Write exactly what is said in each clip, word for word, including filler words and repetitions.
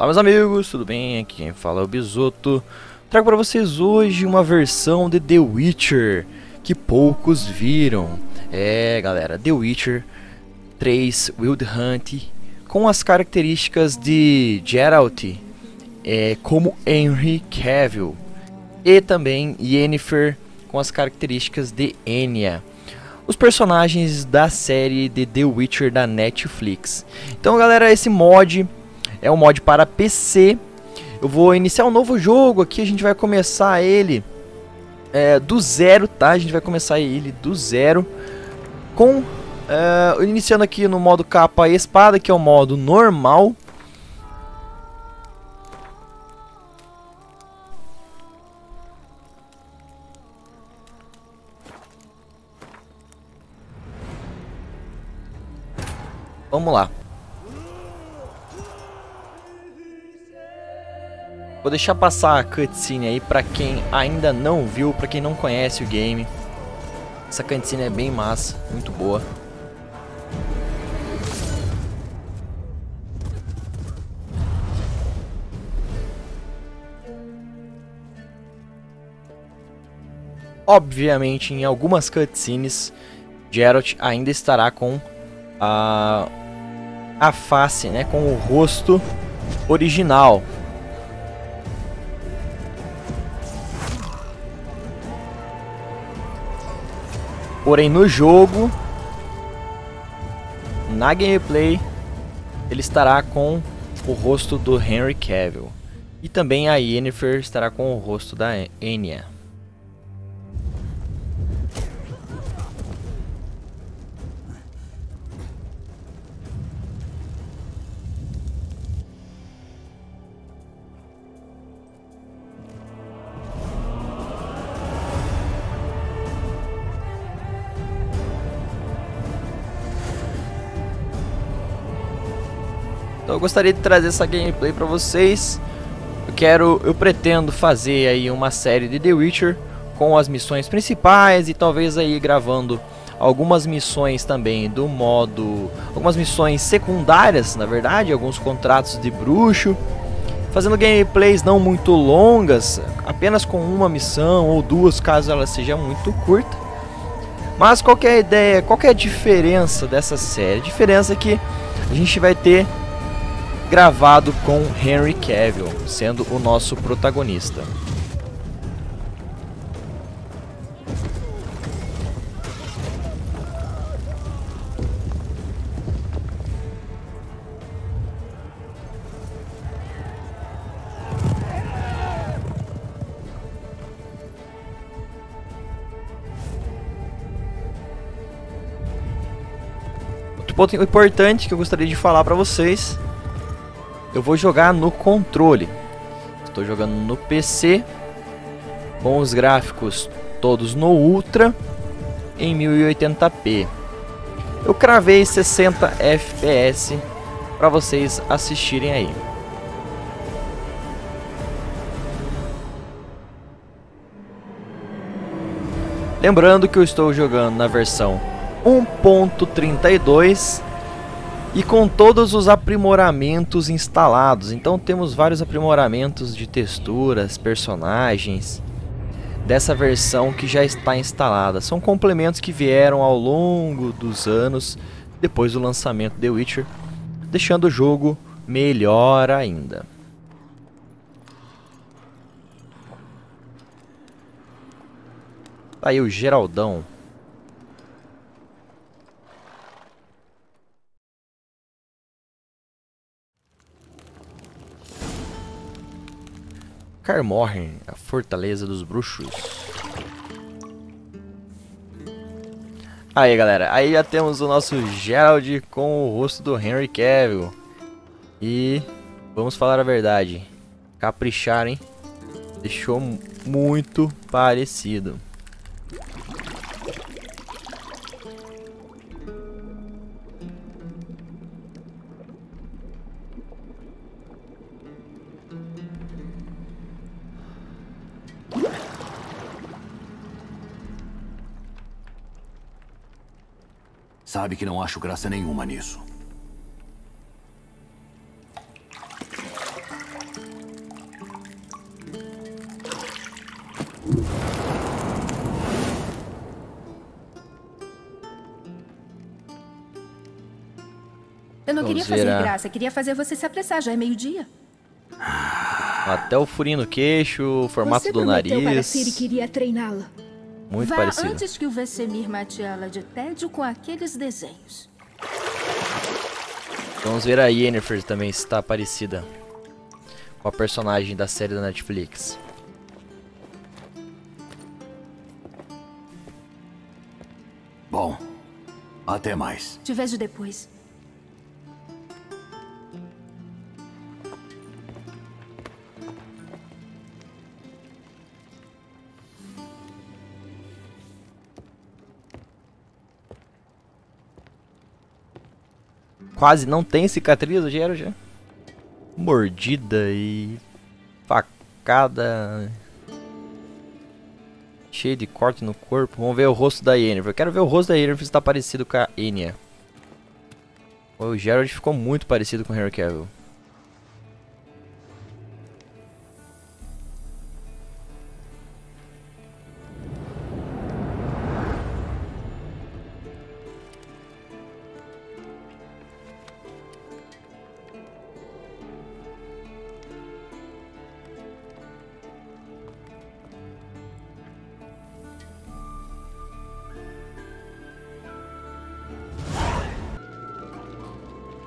Olá meus amigos, tudo bem? Aqui quem fala é o Bisotto. Trago para vocês hoje uma versão de The Witcher que poucos viram. É galera, The Witcher três Wild Hunt com as características de Geralt é, como Henry Cavill e também Yennefer com as características de Anya. Os personagens da série de The Witcher da Netflix. Então galera, esse mod... é um mod para P C. Eu vou iniciar um novo jogo aqui. A gente vai começar ele é, do zero, tá? A gente vai começar ele do zero. Com... É, iniciando aqui no modo capa e espada, que é o modo normal. Vamos lá. Vou deixar passar a cutscene aí pra quem ainda não viu, pra quem não conhece o game. Essa cutscene é bem massa, muito boa. Obviamente, em algumas cutscenes, Geralt ainda estará com a, a face, né, com o rosto original. Porém, no jogo, na gameplay, ele estará com o rosto do Henry Cavill. E também a Yennefer estará com o rosto da Anya. Eu gostaria de trazer essa gameplay para vocês. Eu quero, eu pretendo fazer aí uma série de The Witcher com as missões principais e talvez aí gravando algumas missões também do modo, algumas missões secundárias, na verdade, alguns contratos de bruxo, fazendo gameplays não muito longas, apenas com uma missão ou duas, caso ela seja muito curta. Mas qual que é a ideia? Qual que é a diferença dessa série? A diferença é que a gente vai ter gravado com Henry Cavill sendo o nosso protagonista. Outro ponto importante que eu gostaria de falar para vocês: eu vou jogar no controle. Estou jogando no P C com os gráficos todos no Ultra em mil e oitenta p. Eu cravei sessenta F P S para vocês assistirem aí. Lembrando que eu estou jogando na versão um ponto trinta e dois e com todos os aprimoramentos instalados. Então temos vários aprimoramentos de texturas, personagens dessa versão que já está instalada. São complementos que vieram ao longo dos anos depois do lançamento de The Witcher, deixando o jogo melhor ainda. Aí o Geraldão. Kaer Morhen, a fortaleza dos bruxos. Aí galera, aí já temos o nosso Geralt com o rosto do Henry Cavill. E vamos falar a verdade, capricharam, hein? Deixou muito parecido. Sabe que não acho graça nenhuma nisso. Eu não Vamos queria fazer zerar. graça, queria fazer você se apressar, já é meio-dia. Até o furinho no queixo, o formato você do nariz. Para Ciri, queria treiná-la. Muito Vá parecido. Antes que o Vesemir mate ela de tédio com aqueles desenhos. Vamos ver a Yennefer também se está parecida com a personagem da série da Netflix. Bom, até mais. Te vejo depois. Quase não tem cicatriz, o Geralt já. Mordida e facada. Cheio de corte no corpo. Vamos ver o rosto da Yennefer. Quero ver o rosto da Yennefer se tá parecido com a Anya. O Geralt ficou muito parecido com o Henry Cavill.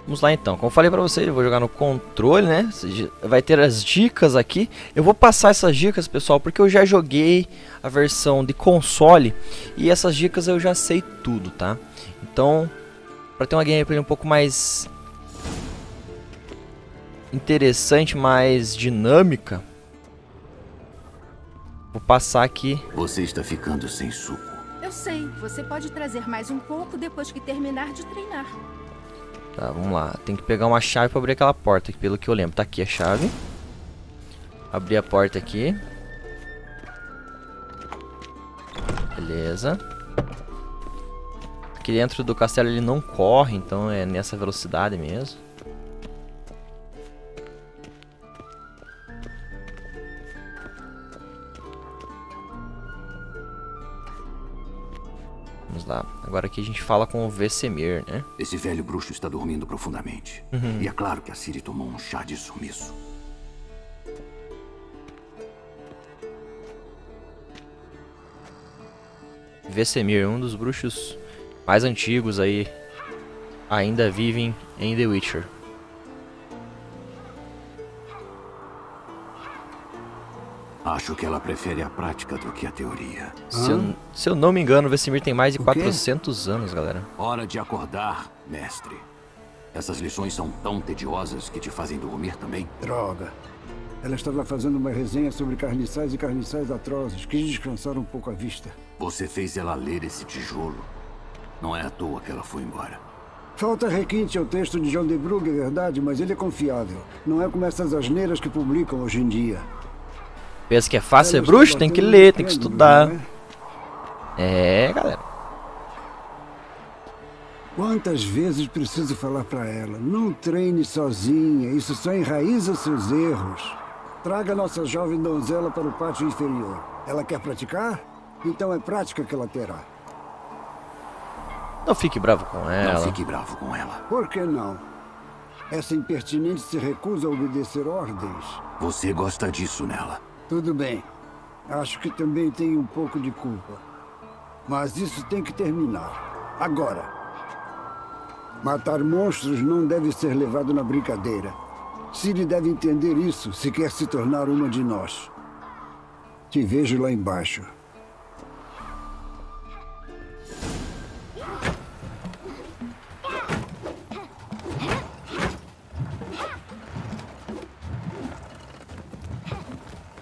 Vamos lá então, como eu falei pra vocês, eu vou jogar no controle, né, vai ter as dicas aqui. Eu vou passar essas dicas, pessoal, porque eu já joguei a versão de console e essas dicas eu já sei tudo, tá? Então, pra ter uma gameplay um pouco mais interessante, mais dinâmica, vou passar aqui. Você está ficando sem suco. Eu sei, você pode trazer mais um pouco depois que terminar de treinar. Tá, vamos lá. Tem que pegar uma chave pra abrir aquela porta, pelo que eu lembro. Tá aqui a chave. Abrir a porta aqui. Beleza. Aqui dentro do castelo ele não corre, então é nessa velocidade mesmo. Vamos lá. Agora aqui a gente fala com o Vesemir, né? Esse velho bruxo está dormindo profundamente. Uhum. E é claro que a Ciri tomou um chá de sumiço. Vesemir, um dos bruxos mais antigos aí. Ainda vivem em The Witcher. Acho que ela prefere a prática do que a teoria. Se eu, se eu não me engano, o Vesemir tem mais de quatrocentos anos, galera. Hora de acordar, mestre. Essas lições são tão tediosas que te fazem dormir também? Droga. Ela estava fazendo uma resenha sobre carniçais e carniçais atrozes. Quis descansar um pouco a vista. Você fez ela ler esse tijolo. Não é à toa que ela foi embora. Falta requinte ao texto de John de Brugge, é verdade, mas ele é confiável. Não é como essas asneiras que publicam hoje em dia. Pensa que é fácil, é bruxo, tem que ler, tem que estudar. É, galera. Quantas vezes preciso falar pra ela? Não treine sozinha, isso só enraiza seus erros. Traga nossa jovem donzela para o pátio inferior. Ela quer praticar? Então é prática que ela terá. Não fique bravo com ela. Não fique bravo com ela. Por que não? Essa impertinente se recusa a obedecer ordens. Você gosta disso nela. Tudo bem. Acho que também tenho um pouco de culpa. Mas isso tem que terminar. Agora. Matar monstros não deve ser levado na brincadeira. Ciri deve entender isso se quer se tornar uma de nós. Te vejo lá embaixo.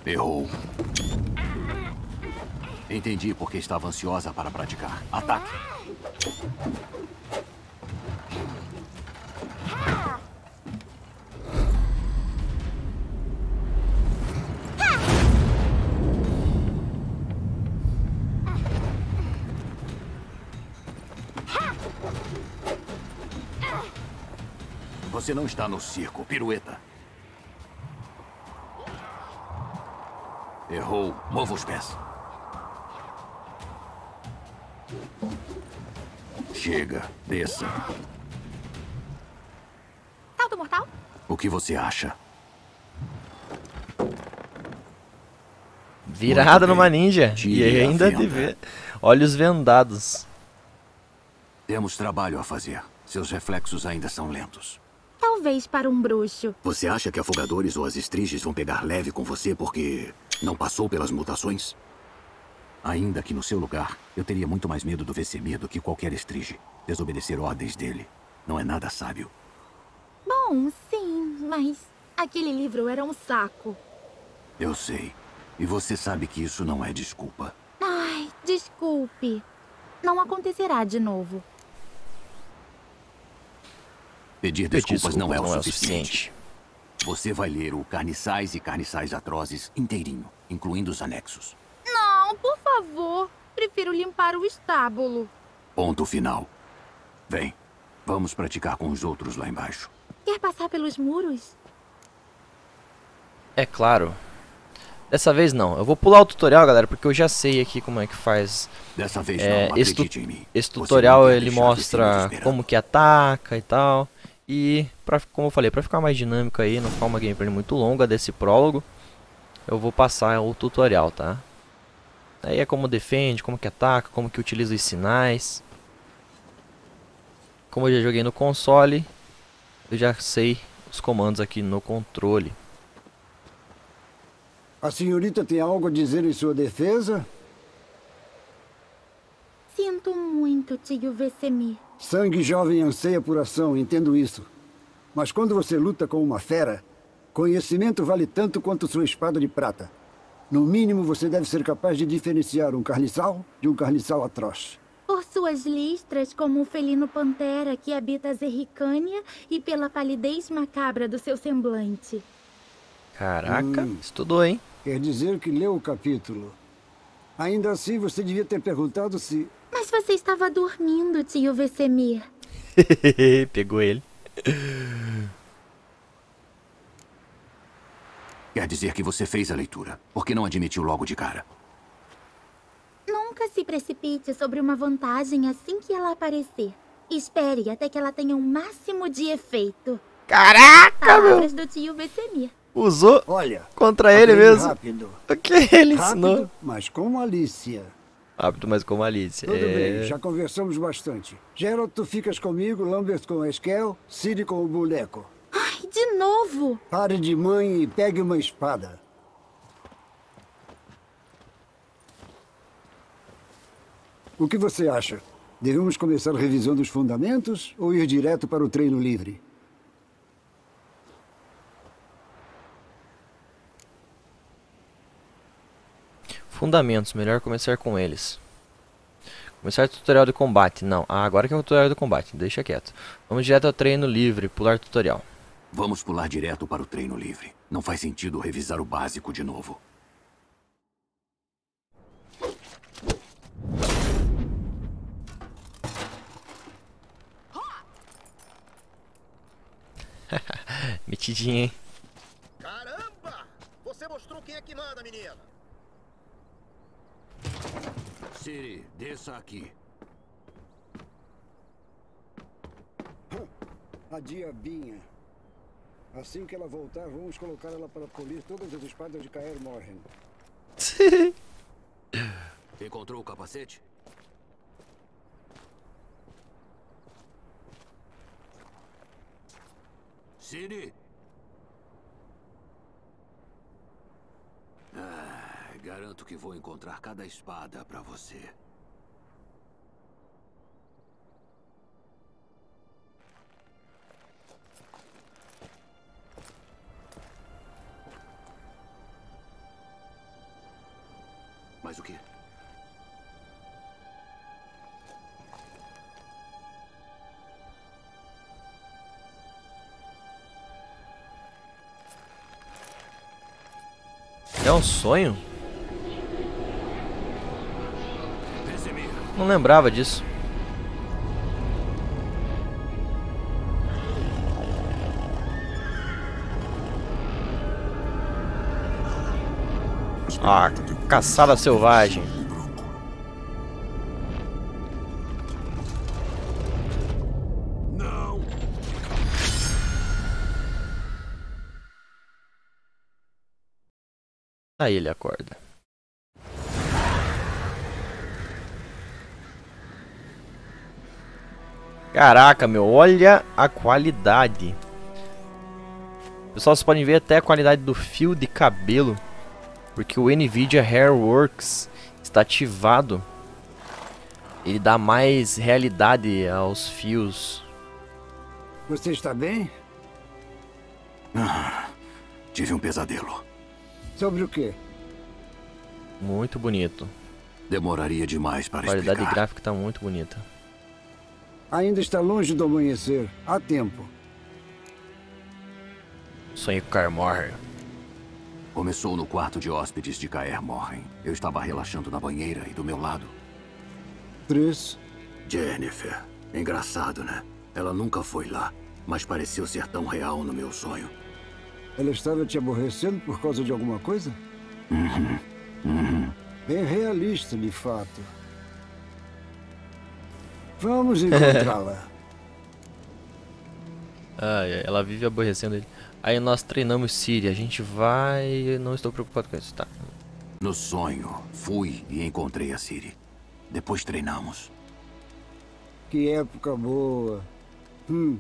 Errou. Entendi porque estava ansiosa para praticar. Ataque. Você não está no circo, pirueta. Errou. Mova os pés. Chega. Desça. O que você acha? Virada numa ninja. E ainda te vê. Olhos vendados. Temos trabalho a fazer. Seus reflexos ainda são lentos. Talvez para um bruxo. Você acha que afogadores ou as estriges vão pegar leve com você porque não passou pelas mutações? Ainda que no seu lugar, eu teria muito mais medo do Vesemir do que qualquer estrige. Desobedecer ordens dele não é nada sábio. Bom, sim, mas aquele livro era um saco. Eu sei. E você sabe que isso não é desculpa. Ai, desculpe. Não acontecerá de novo. Pedir desculpas, desculpas não é o não suficiente. É o suficiente. Você vai ler o Carniçais e Carniçais Atrozes inteirinho, incluindo os anexos. Não, por favor. Prefiro limpar o estábulo. Ponto final. Vem, vamos praticar com os outros lá embaixo. Quer passar pelos muros? É claro. Dessa vez não. Eu vou pular o tutorial, galera, porque eu já sei aqui como é que faz. Dessa vez é, não, esse, tu esse tutorial ele mostra como que ataca e tal. E, pra, como eu falei, pra ficar mais dinâmico aí, não ficar uma gameplay muito longa desse prólogo, eu vou passar o tutorial, tá? Aí é como defende, como que ataca, como que utiliza os sinais. Como eu já joguei no console, eu já sei os comandos aqui no controle. A senhorita tem algo a dizer em sua defesa? Sinto muito, tio Vesemir. Sangue jovem anseia por ação, entendo isso. Mas quando você luta com uma fera, conhecimento vale tanto quanto sua espada de prata. No mínimo, você deve ser capaz de diferenciar um carniçal de um carniçal atroz. Por suas listras, como o felino pantera que habita a Zerricânia, e pela palidez macabra do seu semblante. Caraca, hum, estudou, hein? Quer dizer que leu o capítulo. Ainda assim, você devia ter perguntado se... Mas você estava dormindo, tio Vesemir. Pegou ele. Quer dizer que você fez a leitura. Por que não admitiu logo de cara? Nunca se precipite sobre uma vantagem assim que ela aparecer. Espere até que ela tenha o máximo de efeito. Caraca, meu! Palavras do tio Vesemir. Usou Olha, contra ele mesmo. Rápido. O que ele ensinou? Rápido, mas com malícia. Rápido, mas com malícia. Tudo é... bem, já conversamos bastante. Geralt, tu ficas comigo, Lambert com a Esquel, Ciri com o boneco. Ai, de novo! Pare de mãe e pegue uma espada. O que você acha? Devemos começar a revisão dos fundamentos ou ir direto para o treino livre? Fundamentos, melhor começar com eles. Começar o tutorial de combate. Não, ah, agora que é o tutorial de combate, deixa quieto. Vamos direto ao treino livre, pular tutorial. Vamos pular direto para o treino livre. Não faz sentido revisar o básico de novo. Metidinha, hein? Caramba! Você mostrou quem é que manda, menina! Ciri, desça aqui. A diabinha. Assim que ela voltar, vamos colocar ela para polir todas as espadas de Kaer Morhen. Encontrou o capacete? Ciri! Garanto que vou encontrar cada espada pra você. Mas o quê? É um sonho? Não lembrava disso. Ah, caçada selvagem. Não. Aí ele acorda. Caraca, meu, olha a qualidade. Pessoal, vocês podem ver até a qualidade do fio de cabelo, porque o NVIDIA HairWorks está ativado. Ele dá mais realidade aos fios. Você está bem? Ah, tive um pesadelo. Sobre o quê? Muito bonito. Demoraria demais para explicar. A qualidade gráfica está muito bonita. Ainda está longe do amanhecer. Há tempo. Sonhei com Kaer Morhen. Começou no quarto de hóspedes de Kaer Morhen. Eu estava relaxando na banheira e do meu lado... Três. Yennefer. Engraçado, né? Ela nunca foi lá, mas pareceu ser tão real no meu sonho. Ela estava te aborrecendo por causa de alguma coisa? Uhum. Uhum. Bem realista, de fato. Vamos encontrá-la. Ah, ela vive aborrecendo ele. Aí nós treinamos Ciri. A gente vai... Não estou preocupado com isso, tá? No sonho, fui e encontrei a Ciri. Depois treinamos. Que época boa. Hum,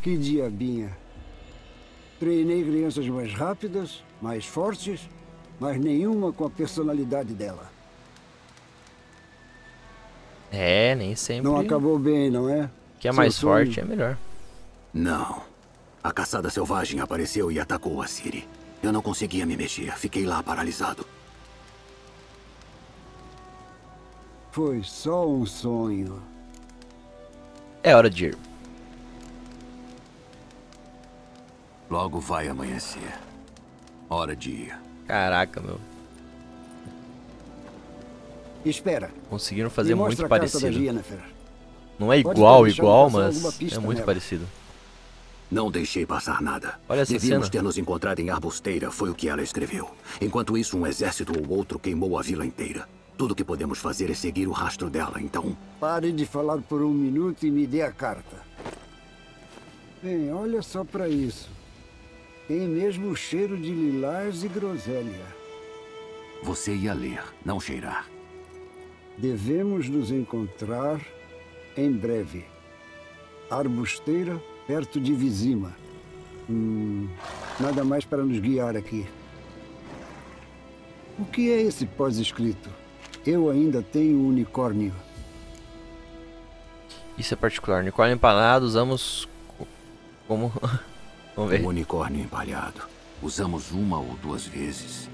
que diabinha. Treinei crianças mais rápidas, mais fortes, mas nenhuma com a personalidade dela. É, nem sempre. Não acabou bem, não é? Que é mais forte é melhor. Não. A caçada selvagem apareceu e atacou a Ciri. Eu não conseguia me mexer, fiquei lá paralisado. Foi só um sonho. É hora de ir. Logo vai amanhecer. Hora de ir. Caraca, meu. Espera. Conseguiram fazer muito parecido. Não é igual, igual, mas é muito parecido. Não deixei passar nada. Olha essa cena. Devíamos ter nos encontrado em Arbusteira, foi o que ela escreveu. Enquanto isso, um exército ou outro queimou a vila inteira. Tudo que podemos fazer é seguir o rastro dela, então... Pare de falar por um minuto e me dê a carta. Bem, olha só pra isso. Tem mesmo o cheiro de lilás e groselia. Você ia ler, não cheirar. Devemos nos encontrar em breve. Arbusteira, perto de Vizima. Hum, nada mais para nos guiar aqui. O que é esse pós-escrito? Eu ainda tenho um unicórnio. Isso é particular. Unicórnio empalhado usamos como... Vamos ver. Um unicórnio empalhado. Usamos uma ou duas vezes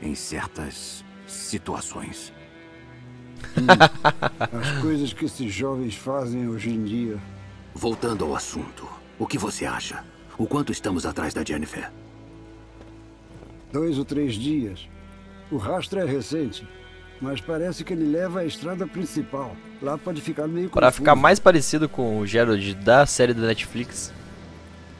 em certas situações. Hum, as coisas que esses jovens fazem hoje em dia. Voltando ao assunto, o que você acha? O quanto estamos atrás da Yennefer? Dois ou três dias. O rastro é recente, mas parece que ele leva a estrada principal. Lá pode ficar meio confuso. Para ficar mais parecido com o Geralt da série da Netflix,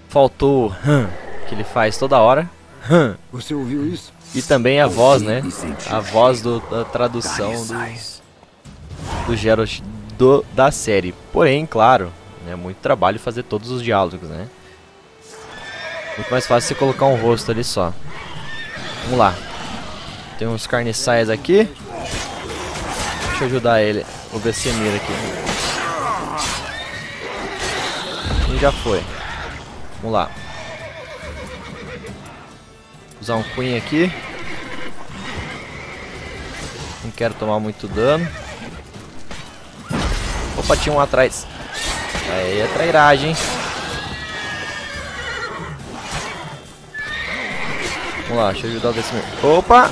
faltou hum, que ele faz toda hora. Hum. Você ouviu isso? E também a voz, né? A voz do, da tradução do, do Geralt do, da série. Porém, claro, é muito trabalho fazer todos os diálogos, né? Muito mais fácil você colocar um rosto ali só. Vamos lá. Tem uns carniçais aqui. Deixa eu ajudar ele. O Vesemir aqui. E já foi. Vamos lá. Usar um Queen aqui. Não quero tomar muito dano. Opa, tinha um atrás. Aí é trairagem. Vamos lá, deixa eu ajudar o Vesemir. Opa!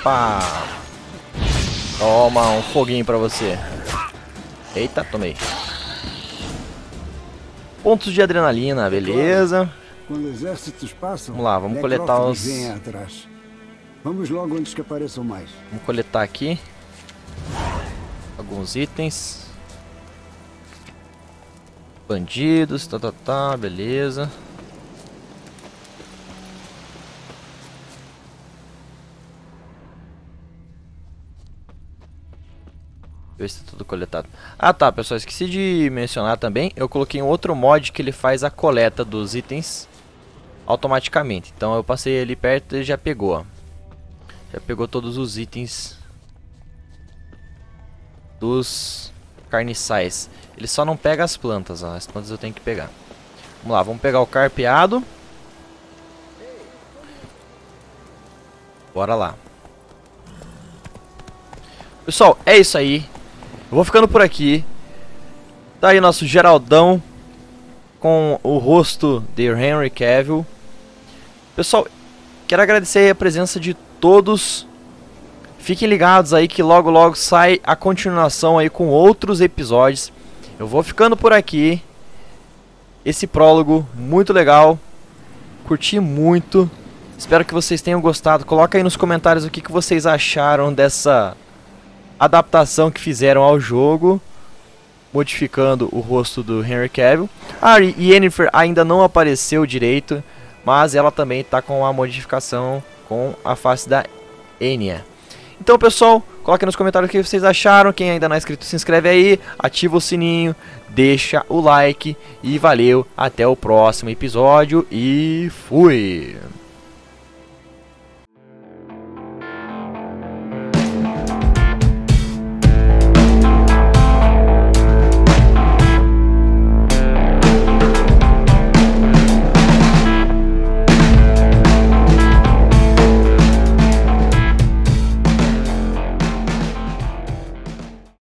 Opa! Toma, um foguinho pra você. Eita, tomei. Pontos de adrenalina, beleza. Quando exércitos passam, vamos lá, vamos coletar os... Atrás. Vamos logo antes que apareçam mais. Vamos coletar aqui alguns itens. Bandidos, tá, tá, tá, beleza. Ver se tá tudo coletado. Ah tá, pessoal, esqueci de mencionar também. Eu coloquei um outro mod que ele faz a coleta dos itens automaticamente. Então eu passei ali perto e já pegou, ó. Já pegou todos os itens dos carniçais. Ele só não pega as plantas, ó. As plantas eu tenho que pegar. Vamos lá, vamos pegar o carpeado. Bora lá. Pessoal, é isso aí. Eu vou ficando por aqui. Tá aí nosso Geraldão com o rosto de Henry Cavill. Pessoal, quero agradecer aí a presença de todos. Fiquem ligados aí que logo logo sai a continuação aí com outros episódios. Eu vou ficando por aqui. Esse prólogo muito legal. Curti muito. Espero que vocês tenham gostado. Coloca aí nos comentários o que, que vocês acharam dessa adaptação que fizeram ao jogo, modificando o rosto do Henry Cavill. A Yennefer ainda não apareceu direito, mas ela também está com a modificação com a face da Anya. Então pessoal, coloquem nos comentários o que vocês acharam. Quem ainda não é inscrito, se inscreve aí, ativa o sininho, deixa o like. E valeu, até o próximo episódio e fui!